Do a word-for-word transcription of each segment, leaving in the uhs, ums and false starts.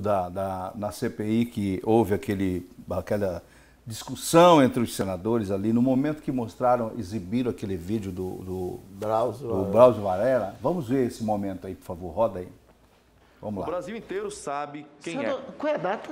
Da, da, na C P I que houve aquele, aquela discussão entre os senadores ali, no momento que mostraram, exibiram aquele vídeo do, do, Drauzio, do Varela. Drauzio Varela. Vamos ver esse momento aí, por favor, roda aí. Vamos lá. O Brasil inteiro sabe quem Senador, é. Qual é a data?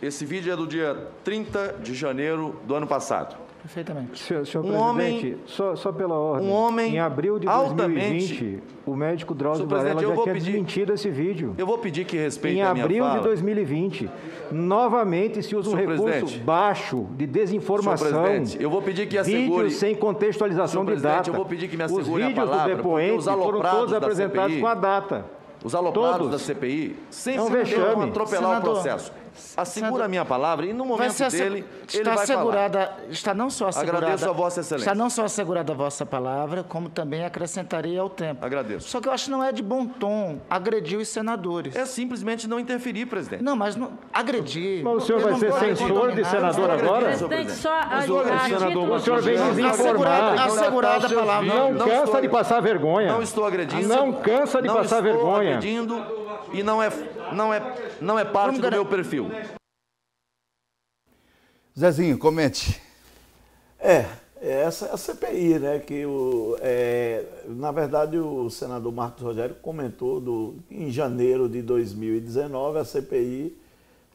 Esse vídeo é do dia trinta de janeiro do ano passado. Perfeitamente. Senhor, senhor um presidente, homem, só, só pela ordem, um homem em abril de dois mil e vinte, o médico Drauzio Varela já tinha desmentido esse vídeo. Eu vou pedir que respeite a minha fala. Em abril de dois mil e vinte, novamente se usa um recurso baixo de desinformação. Senhor presidente, eu vou pedir que assegure... Vídeos sem contextualização de data. Eu vou pedir que me assegure a palavra, os vídeos do depoente foram todos apresentados com a data. Os aloprados Todos. da C P I sempre é um tentam atropelar Senador, o processo. Assegura Senador, a minha palavra e no momento vai dele ele vai assegurada, falar. Está não só assegurada, Agradeço a vossa excelência. Está não só assegurada a vossa palavra, como também acrescentaria ao tempo. Agradeço. Só que eu acho que não é de bom tom agredir os senadores. É simplesmente não interferir, presidente. Não, mas não, agredir... Mas o senhor vai ser censor de senador agora? Presidente, só a título... O senhor vem nos informar. Assegurada a palavra. Não cansa de passar vergonha. Não estou agredindo. Não cansa de passar vergonha. Pedindo, e não é, não é, não é parte do meu perfil. Zezinho, comente. É, essa é a C P I, né? Que o, é, na verdade o senador Marcos Rogério comentou do, em janeiro de dois mil e dezenove, a C P I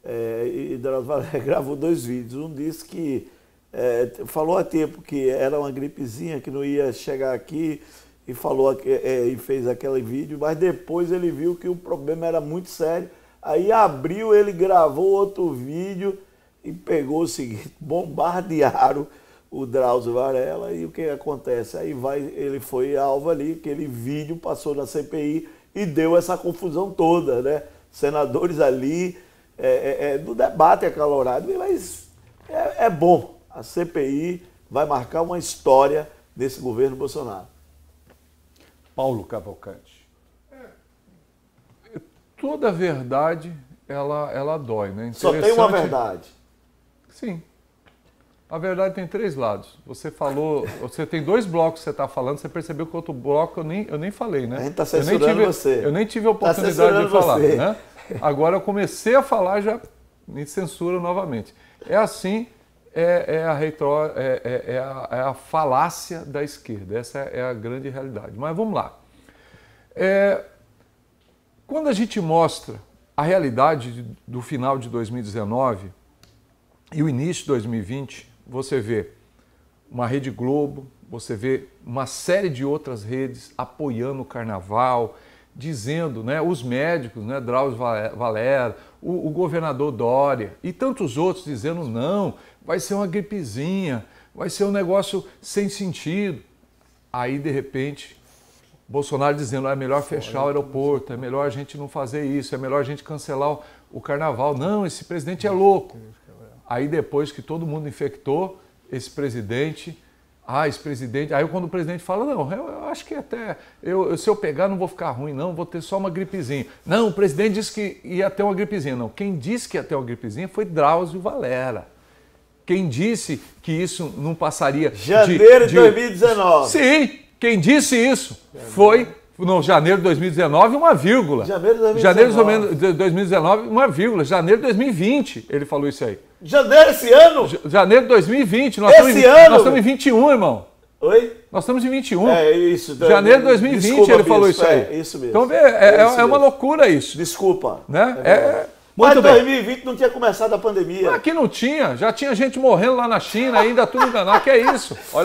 é, e Drauzio Varella gravou dois vídeos. Um disse que é, falou a tempo que era uma gripezinha, que não ia chegar aqui. E, falou, é, e fez aquele vídeo, mas depois ele viu que o problema era muito sério. Aí abriu, ele gravou outro vídeo e pegou o seguinte, bombardearam o Drauzio Varella e o que acontece? Aí vai, ele foi alvo ali, aquele vídeo passou na C P I e deu essa confusão toda, né? Senadores ali, é, é, é, do debate acalorado, mas é, é bom. A C P I vai marcar uma história desse governo Bolsonaro. Paulo Cavalcante. É, toda verdade, ela, ela dói, né? Só tem uma verdade. Sim. A verdade tem três lados. Você falou, você tem dois blocos que você está falando, você percebeu que outro bloco eu nem, eu nem falei, né? A gente está censurando eu nem tive, você. Eu nem tive a oportunidade tá de falar, você. né? Agora eu comecei a falar, já me censura novamente. É assim... É, é, a retro, é, é, é, a, é a falácia da esquerda, essa é a grande realidade. Mas vamos lá. É, quando a gente mostra a realidade do final de dois mil e dezenove e o início de dois mil e vinte, você vê uma Rede Globo, você vê uma série de outras redes apoiando o carnaval, dizendo, né, os médicos, né, Drauzio Varella, o, o governador Doria e tantos outros dizendo não, vai ser uma gripezinha, vai ser um negócio sem sentido. Aí, de repente, Bolsonaro dizendo, ah, é melhor fechar o aeroporto, é melhor a gente não fazer isso, é melhor a gente cancelar o, o carnaval. Não, esse presidente é louco. Aí, depois que todo mundo infectou, esse presidente... Ah, esse presidente... Aí quando o presidente fala, não, eu, eu acho que até... Eu, se eu pegar não vou ficar ruim, não, vou ter só uma gripezinha. Não, o presidente disse que ia ter uma gripezinha. Não, quem disse que ia ter uma gripezinha foi Drauzio Varella. Quem disse que isso não passaria... Janeiro de, de dois mil e dezenove. Sim, quem disse isso foi... Não, janeiro de dois mil e dezenove, uma vírgula. Janeiro de dois mil e dezenove. Janeiro de dois mil e dezenove, uma vírgula. Janeiro de dois mil e vinte, ele falou isso aí. Janeiro esse ano? Janeiro de dois mil e vinte. Nós esse estamos, ano? Nós estamos em vinte e um, irmão. Oi? Nós estamos em vinte e um. É isso. Janeiro de dois mil e vinte, desculpa, ele falou isso, isso aí. É isso mesmo. Então, é, é, é, é uma loucura isso. Desculpa. Né? É... é... Mas dois mil e vinte não tinha começado a pandemia. Aqui não tinha. Já tinha gente morrendo lá na China, ainda tudo enganado. Que é isso? Olha